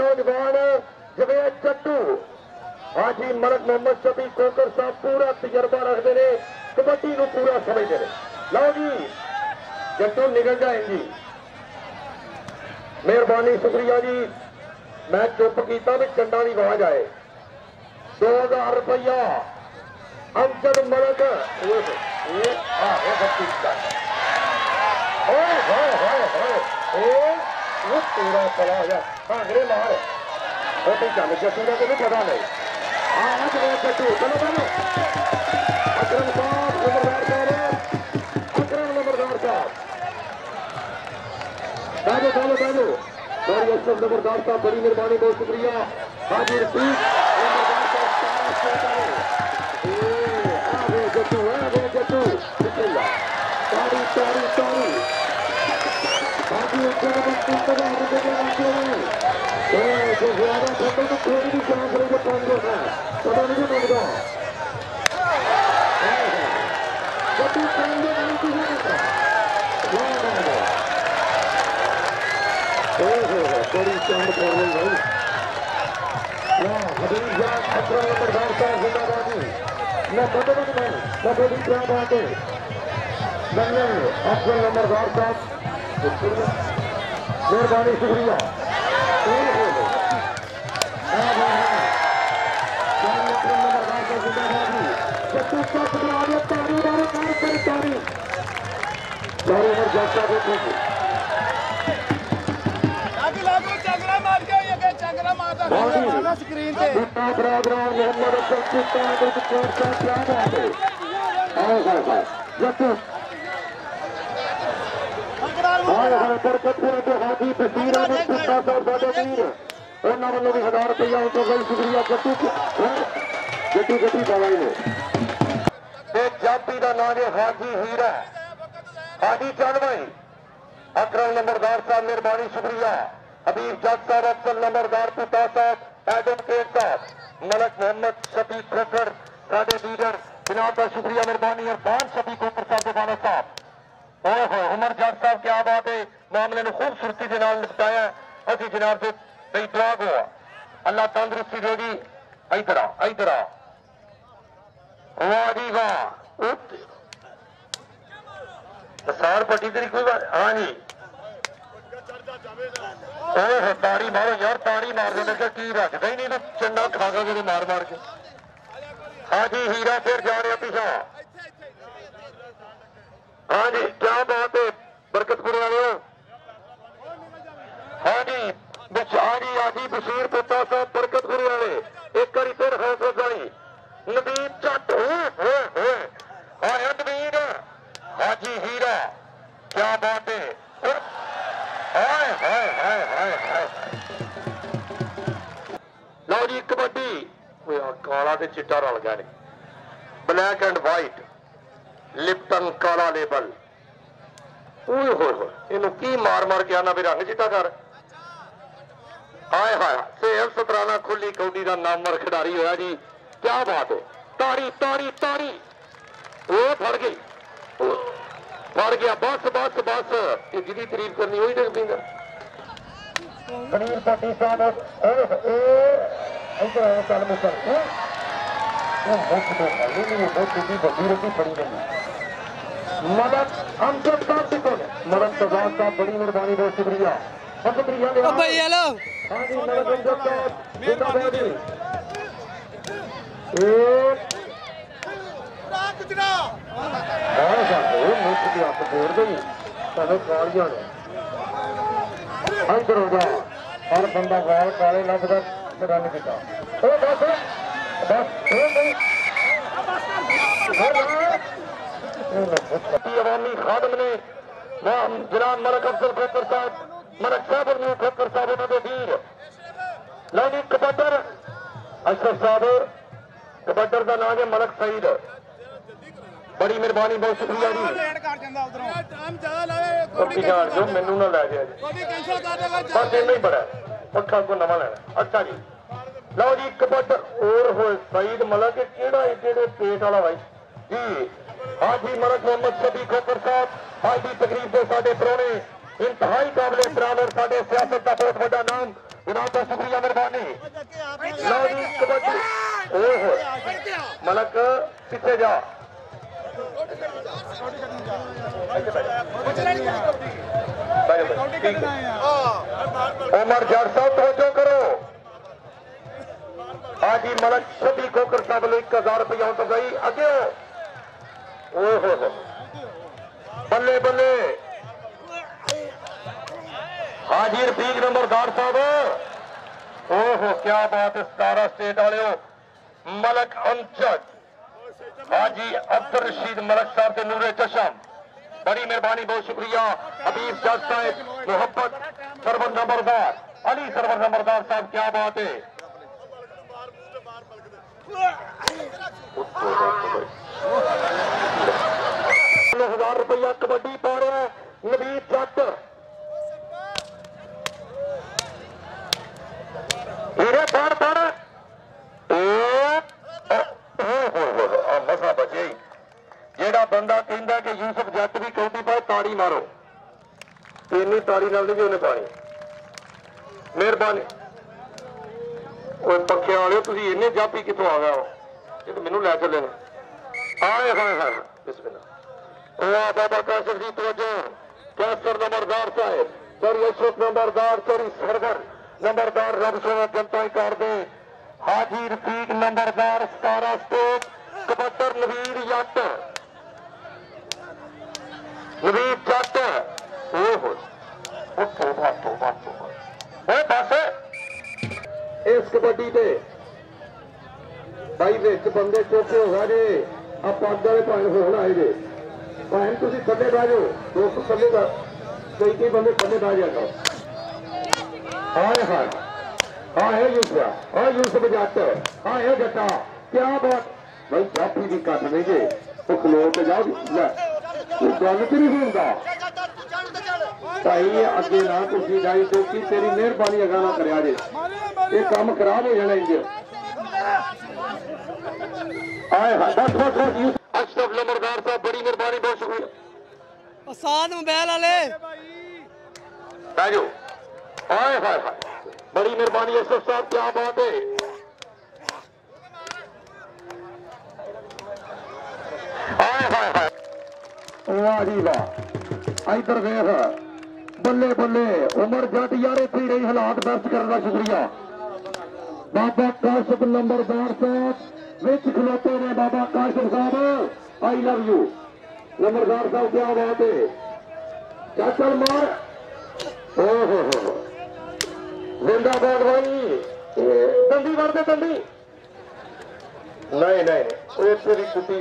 नौजवान जवेद चट्टू आज ही मलक मोहम्मद शफी कोकर साहब पूरा तजर्बा रखते ने कबड्डी को पूरा समझते ने। लो जी चट्टू निकल जाएंगी। मेहरबानी शुक्रिया जी। मैं चुप किया भी चंडा की आवाज आए। 2000 रुपया अंचल मलक तेरा चला है भांगड़े मार वो तो चल चटू का भी पता नहीं। हाँ चलो चटू चलो चलो अकरम साहब नंबरदार साहब अकरम नंबरदार साहब बाबू बाबू बाबू और अशरफ नंबरदार साहब बड़ी मेहरबानी बहुत शुक्रिया। हाजिर प्लीज नंबरदार साहब आगे चटू तारी तारी तारी नंबरदार साहब मेहरबानी शुक्रिया। अकरम नंबरदार साहब मेहरबानी शुक्रिया। हबीब जज साहब अफसर नंबरदार पिता साहब एडवोकेट साहब मलक मोहम्मद शफी खोकर साडे लीडर जनाब का शुक्रिया मेहरबानी। अरबान शफी खोकर साहब दवाना साहब ओहो उमर जज साहब क्या बात है मामले ने खूबसूरती के निपटाया। अभी जनाब से कई दुआ गो अल्लाह तंदरुस्ती देगी। इधर आ इधर आ वाह जी वाह सार पट्टी तेरी कोई बात। हाँ जी ओहो तारी मारो यार तारी मार देने का की रखता ही नहीं तो चंडा खा खा के मार मार के। हाँ जी हीरा फिर जा रहे पिछा। हाँ जी क्या बात है बरकतपुर वाले। हाँ जी आजी बशीर पुत्ता साहब बरकतपुर वाले एक बार फिर हौसला आई नदीब झट नदीब। हाजी हीरा क्या बात है हाय हाय हाय हाय हाय। लो जी कबड्डी काला ते चिट्टा रल गया ब्लैक एंड वाइट लिप्टन काला लेबल इनू की मार मार के आना भी रंग चिट्टा कर। हाय हाय सेहल सतराना खुली कौडी का नामवर खिडारी होया जी क्या बात है। तारी तारी तारी वो फड़ गई फड़ गया बस बस बस जिंदी तारीफ करनी वही डर पींदा। करीब पाटी साहब इधर चल मुकर मदद हम सब साहब से मदद सजाद साहब बड़ी मेहरबानी बहुत शुक्रिया बहुत शुक्रिया। हर बंदा गाल काले लग का रन किया अवामी खादम ने जनाब मलक अफजल खोकर साहब मलक साहब और खोकर साहब उन्होंने वीर लानी कबड्डर अशरफ साहब कबड्डर का नाम है मलक सईद बड़ी मेहरबानी बहुत शुक्रिया जी। जो मैनू ना लै गया बस इन्ना ही बड़ा पक्का को नवा लेना। अच्छा जी लो जी कबड्डर और हो सईद मलक केड़े पेट वाला भाई जी। हाजी मलक मोहम्मद शफी खोकर साहब आज की तकरीब के साडे प्रोहणे जा उमर जाट साहब तवज्जो करो। हाजी मलक सभी खोकर साहब ने 1000 रुपया तो गई अगे हो बल्ले बल्ले। हाजी रफीक नंबरदार साहब ओहो क्या बात है 17 स्टेट वाले हो मलक अमजद हाजी अब्दुल रशीद मलक साहब के नूरे चशम बड़ी मेहरबानी बहुत शुक्रिया। हबीब जज साहब मोहब्बत सरवर नंबरदार अली सरवर नंबरदार साहब क्या बात है तो 1000 रुपया कबड्डी पा रहे हैं नबीब डॉक्टर मसा बचे जेड़ा बंदा कहता कि यूसुफ जट भी कहती पाए ताड़ी मारो इन्नी ताड़ी नाल नहीं उन्हें पानी मेहरबानी पखे वाले तुम इन्ने जापी कितों आ गया हो तो मैनू लै चले आए हाए हाए बिस्मिल्लाह बाबा काशिफ जी तवज्जो कैसर नंबरदार साहब सर यूसुफ नंबरदार सॉरी सरवर नंबरदार रब सोना जनता ही कर दे। हाजी रफीक नंबरदार 17 स्टेट कबड्डर नवीर जट ओहो बस इस कबड्डी के भाई बिच बंदे चौके हो गए आ पग वाले भाई होना आए जे भाई तुम थले बह जाओ दोस्त थले कई बंदे थले बह जाओ हाय हाय हाँ है यूसुफ जट हाँ है जटा क्या बात भाई जाफी भी कट देंगे तो खलो के जाओ गल तो नहीं सुनता भाई अगे ना खुशी जाए क्योंकि तेरी मेहरबानी अगा ना कराया जे ये काम खराब हो जाना इंज आए हां बस बस बस अशरफ नंबरदार साहब बड़ी मेहरबानी बहुत शुक्रिया आसान मोबाइल वाले भाई हाय हाय हाय बड़ी मेहरबानी यूसुफ साहब क्या बात है हाय हाय हाय वाह जी वाह इधर वेख बल्ले बल्ले उमर जट यारे पी रही हालात दर्ज करने का शुक्रिया। बाबा काशिफ नंबरदार साहब विच खलोते ने बाबा काशिफ साहब आई लव यू नंबरदार साहब क्या बात है चाचल मार ओहो हो जिंदाबाद भाई दंडी मार दे दंडी नहीं नहीं पूरी